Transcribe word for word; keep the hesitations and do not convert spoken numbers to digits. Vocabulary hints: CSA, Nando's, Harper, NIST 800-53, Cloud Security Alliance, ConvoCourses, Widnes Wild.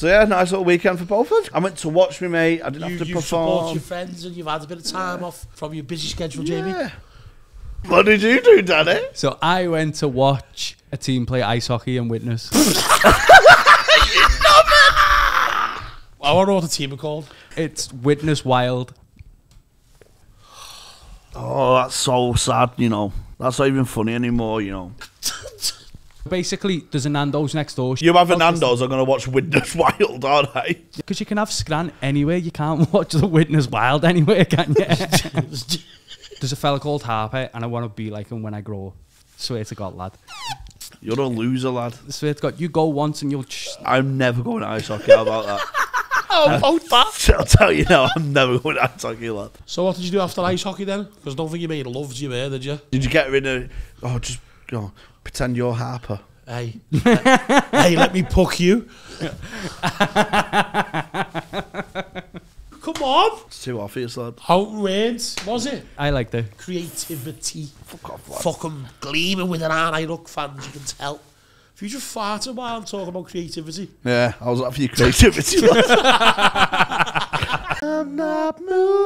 So yeah, nice little weekend for Bolford. I went to watch me mate. I didn't you, have to perform. You support your friends and you've had a bit of time yeah. off from your busy schedule, Jamie. Yeah. What did you do, Daddy? So I went to watch a team play ice hockey and Widnes. I want to know what the team are called. It's Widnes Wild. Oh, that's so sad, you know. That's not even funny anymore, you know. Basically, there's a Nando's next door. You have a Nando's, I'm going to watch Widnes Wild, aren't I? Because you can have Scran anywhere. You can't watch the Widnes Wild anywhere, can you? There's a fella called Harper, and I want to be like him when I grow up. Swear to God, lad. You're a loser, lad. Swear to God, you go once and you'll... I'm never going to ice hockey, how about that? I'll, I'll, that. I'll tell you now, I'm never going to ice hockey, lad. So what did you do after ice hockey, then? Because I don't think you made love to your mate, did you? Did you get rid of... Oh, just... Oh, pretend you're Harper. Hey. let, hey, let me puck you. Come on. It's too obvious, lad. Outrage, was it? I like the creativity. Fuck off, lad. Fucking gleaming with an eye, look, fans, you can tell. If you just farted while I'm talking about creativity. Yeah, I was up for your creativity. I'm not moving.